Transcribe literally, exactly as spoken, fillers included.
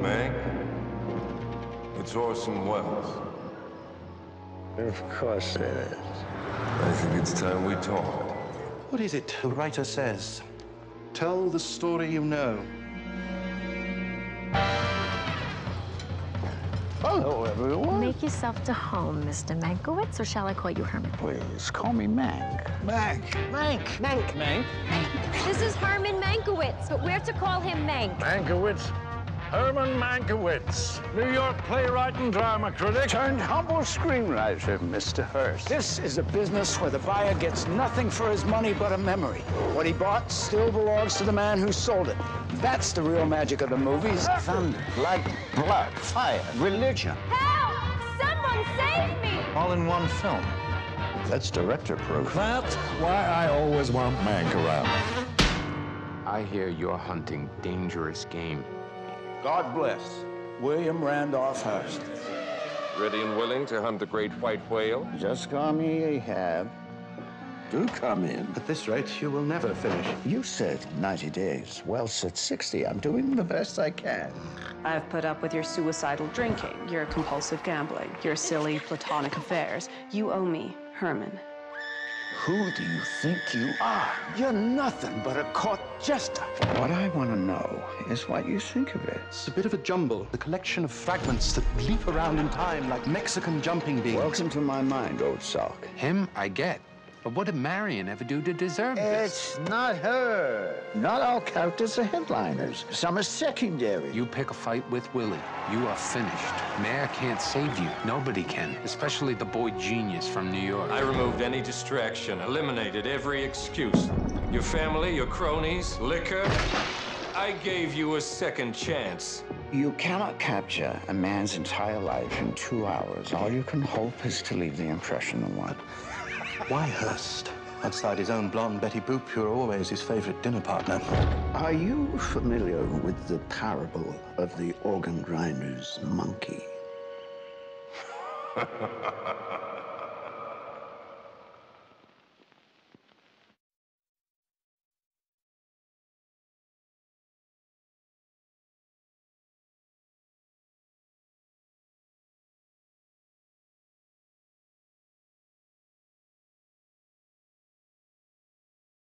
Mank, it's Orson Welles. Of course it is. I think it's time we talked. What is it the writer says? Tell the story you know. Hello, everyone. Make yourself to home, Mister Mankiewicz, or shall I call you Herman? Please, call me Mank. Mank. Mank. Mank. Mank. Mank. This is Herman Mankiewicz, but we're to call him Mank. Mankiewicz. Herman Mankiewicz, New York playwright and drama critic. Turned humble screenwriter, Mister Hearst. This is a business where the buyer gets nothing for his money but a memory. What he bought still belongs to the man who sold it. That's the real magic of the movies. Thunder, lightning, blood, fire, religion. Help! Someone save me! All in one film. That's director-proof. That's why I always want Mank around. I hear you're hunting dangerous game. God bless William Randolph Hearst. Ready and willing to hunt the great white whale? Just call me Ahab. Do come in. At this rate, you will never finish. You said ninety days. Wells at sixty. I'm doing the best I can. I've put up with your suicidal drinking, your compulsive gambling, your silly platonic affairs. You owe me, Herman. Who do you think you are? You're nothing but a court jester. What I want to know is what you think of it. It's a bit of a jumble, a collection of fragments that leap around in time like Mexican jumping beans. Welcome to my mind, old sock. Him, I get. But what did Marion ever do to deserve this? It's not her. Not all characters are headliners. Some are secondary. You pick a fight with Willie, you are finished. Mayor can't save you. Nobody can, especially the boy genius from New York. I removed any distraction, eliminated every excuse. Your family, your cronies, liquor. I gave you a second chance. You cannot capture a man's entire life in two hours. All you can hope is to leave the impression of one. Why Hearst? Outside his own blonde Betty Boop, you're always his favorite dinner partner. Are you familiar with the parable of the organ grinder's monkey?